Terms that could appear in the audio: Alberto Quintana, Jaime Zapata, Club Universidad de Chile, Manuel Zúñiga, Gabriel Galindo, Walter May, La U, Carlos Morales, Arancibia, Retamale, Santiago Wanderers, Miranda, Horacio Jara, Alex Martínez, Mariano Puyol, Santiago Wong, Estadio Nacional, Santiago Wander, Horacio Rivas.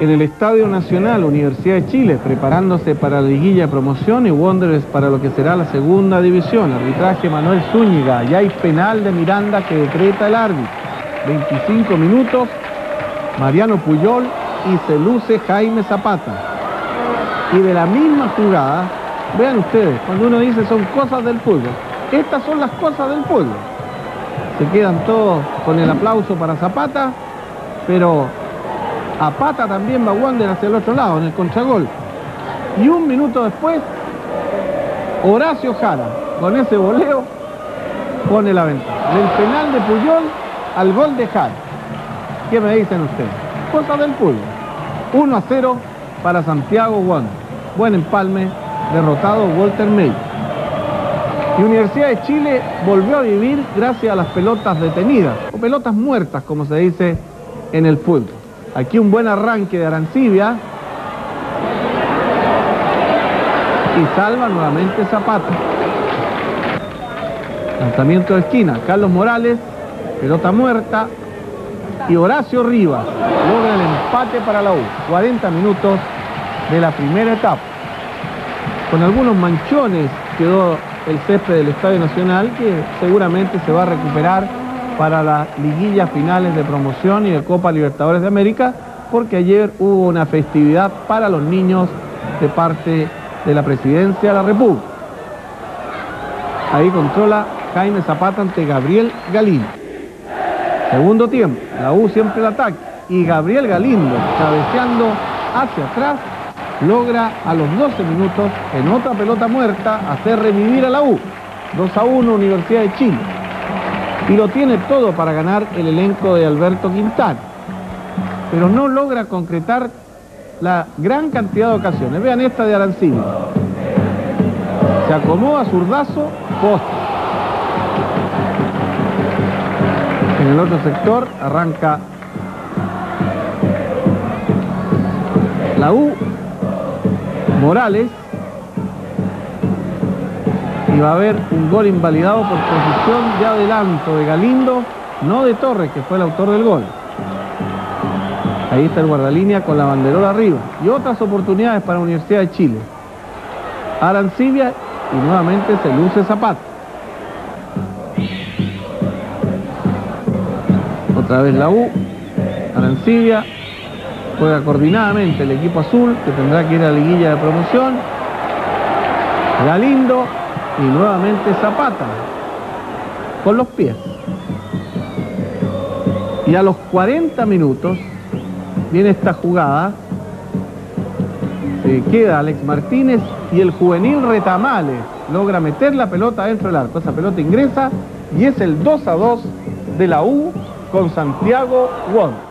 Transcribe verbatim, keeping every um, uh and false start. en el Estadio Nacional Universidad de Chile, preparándose para la liguilla de promoción y Wanderers para lo que será la segunda división. Arbitraje Manuel Zúñiga, ya hay penal de Miranda que decreta el árbitro. veinticinco minutos, Mariano Puyol y se luce Jaime Zapata. Y de la misma jugada, vean ustedes, cuando uno dice son cosas del pueblo, estas son las cosas del pueblo. Se quedan todos con el aplauso para Zapata, pero a pata también va Wander hacia el otro lado, en el contragol. Y un minuto después, Horacio Jara, con ese voleo, pone la ventaja. Del penal de Puyol al gol de Jara. ¿Qué me dicen ustedes? Cosa del Puyol. uno a cero para Santiago Wander. Buen empalme, derrotado Walter May. Y Universidad de Chile volvió a vivir gracias a las pelotas detenidas, o pelotas muertas, como se dice en el fútbol. Aquí un buen arranque de Arancibia. Y salva nuevamente Zapata. Lanzamiento de esquina. Carlos Morales. Pelota muerta. Y Horacio Rivas logra el empate para la U. cuarenta minutos de la primera etapa. Con algunos manchones quedó el césped del Estadio Nacional, que seguramente se va a recuperar para las liguillas finales de promoción y de Copa Libertadores de América, porque ayer hubo una festividad para los niños de parte de la Presidencia de la República. Ahí controla Jaime Zapata ante Gabriel Galindo. Segundo tiempo, la U siempre el ataque, y Gabriel Galindo, cabeceando hacia atrás, logra a los doce minutos, en otra pelota muerta, hacer revivir a la U. dos a uno Universidad de Chile. Y lo tiene todo para ganar el elenco de Alberto Quintana, pero no logra concretar la gran cantidad de ocasiones. Vean esta de Arancibia. Se acomoda zurdazo, poste. En el otro sector arranca la U, Morales, y va a haber un gol invalidado por posición de adelanto de Galindo, no de Torres, que fue el autor del gol. Ahí está el guardalínea con la banderola arriba. Y otras oportunidades para la Universidad de Chile. Arancibia, y nuevamente se luce Zapata. Otra vez la U. Arancibia juega coordinadamente el equipo azul, que tendrá que ir a la liguilla de promoción. Galindo. Y nuevamente Zapata, con los pies. Y a los cuarenta minutos viene esta jugada. Se queda Alex Martínez y el juvenil Retamale logra meter la pelota dentro del arco. Esa pelota ingresa y es el dos a dos de la U con Santiago Wong.